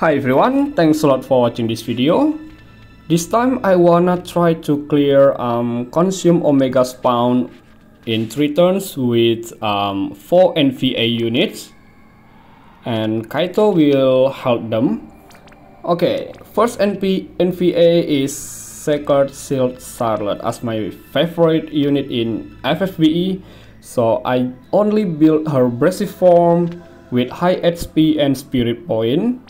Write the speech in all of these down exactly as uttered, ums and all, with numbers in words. Hi everyone, thanks a lot for watching this video. This time I wanna try to clear um, Consume Omega's Pound in three turns with um, four N V A units, and Kaito will help them. Okay, first N V A is Sacred Shield Scarlet as my favorite unit in F F B E, so I only built her Brasive form with high H P and spirit point.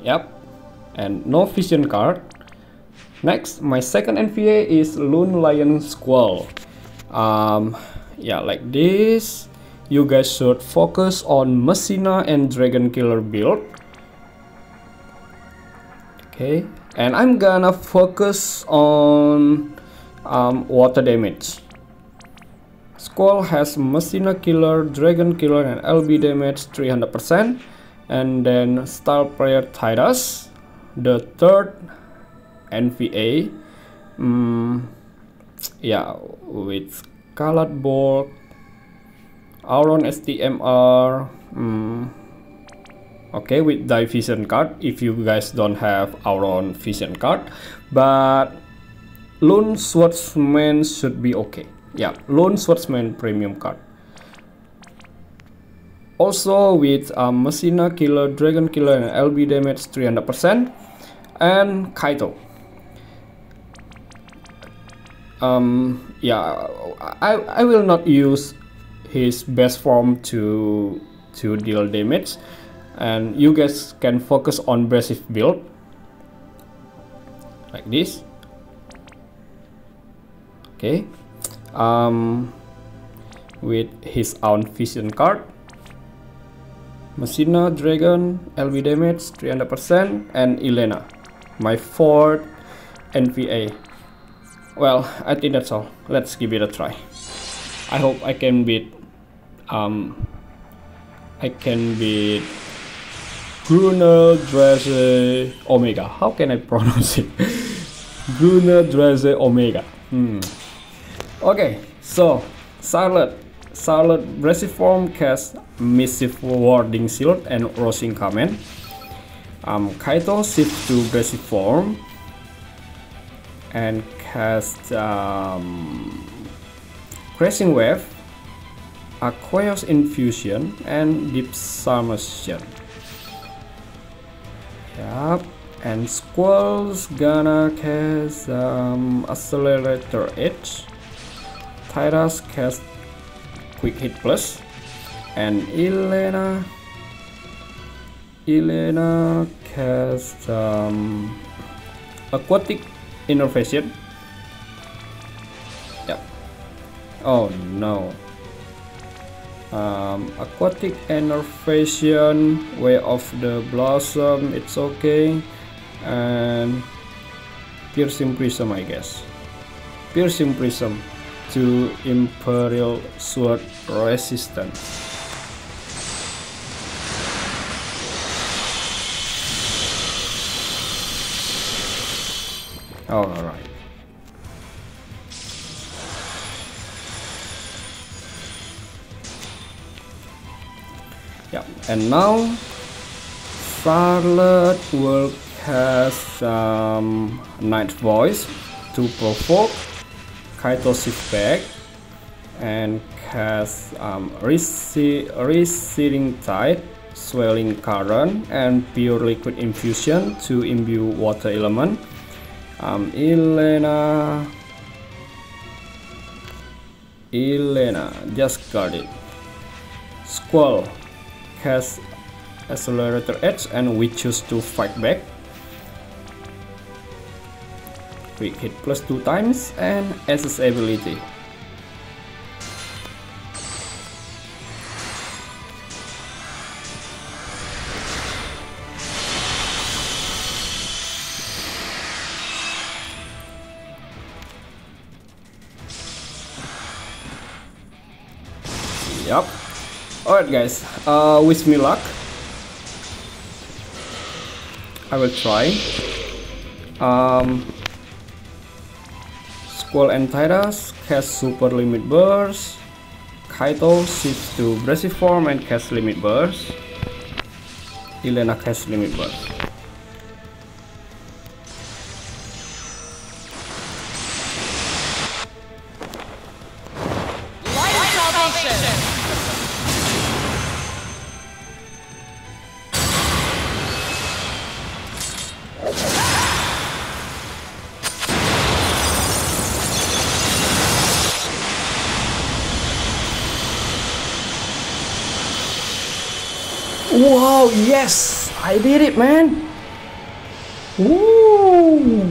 Yep, and no vision card. Next, my second N V A is Loon Lion Squall. Um, yeah, like this. You guys should focus on Messina and Dragon Killer build. Okay, and I'm gonna focus on um, water damage. Squall has Messina Killer, Dragon Killer, and L B damage three hundred percent. And then Star Player Tidus, the third N V A. Mm, yeah, with Colored Bolt, Auron S T M R. Mm, okay, with the vision card if you guys don't have Auron vision card, but Lone Swordsman should be okay. Yeah, Lone Swordsman premium card. Also with um, Messina Killer, Dragon Killer, and L B damage three hundred percent, and Kaito. Um, yeah, I I will not use his best form to to deal damage, and you guys can focus on basic build like this. Okay, um, with his own vision card. Messina, Dragon, L B damage three hundred percent, and Elena, my fourth N V A. Well, I think that's all. Let's give it a try. I hope I can beat um I can beat Bruno Dreze Omega. How can I pronounce it? Bruno Dreze Omega. Hmm. Okay, so Charlotte Solid Brasive form casts Missive Warding Shield and Rushing Command. Um, Kaito shifts to Brasive form and casts um, Crashing Wave, Aqueous Infusion, and Deep Submersion. Yep, and Squall's gonna cast um, Accelerator Edge. Tidus casts Quick Hit Plus, and Elena Elena casts um, Aquatic Innervation. Yep. Oh no. Um, aquatic Innervation, Way of the Blossom. It's okay, and Piercing Prism, I guess. Piercing Prism to Imperial Sword Resistance. All right. Yeah, and now Charlotte will cast um, Night Voice to provoke Kaito shift back and cast um, Receding Tide, Swelling Current, and Pure Liquid Infusion to imbue Water Element. Um, Elena, Elena, just guard it. Squall cast Accelerator Edge, and we choose to fight back. Quick Hit Plus two times, and S S ability. Yup. Alright guys, uh, wish me luck. I will try. Um, Squall and Tidus cast Super Limit Burst. Kaito shifts to Brasive form and casts Limit Burst. Elena cash limit bar. Wow, yes, I did it, man. Woo.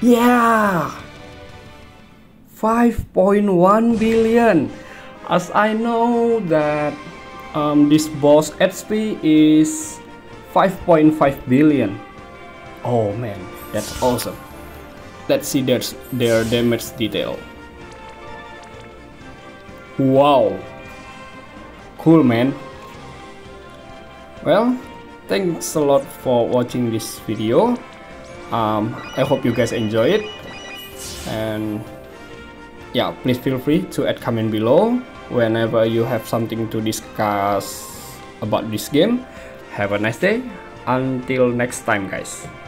Yeah, five point one billion. As I know that um, this boss H P is five point five billion. Oh man, that's awesome. Let's see their, their damage detail. Wow. Cool, man. Well, thanks a lot for watching this video. um, I hope you guys enjoy it, and yeah, please feel free to add comment below whenever you have something to discuss about this game. Have a nice day. Until next time, guys.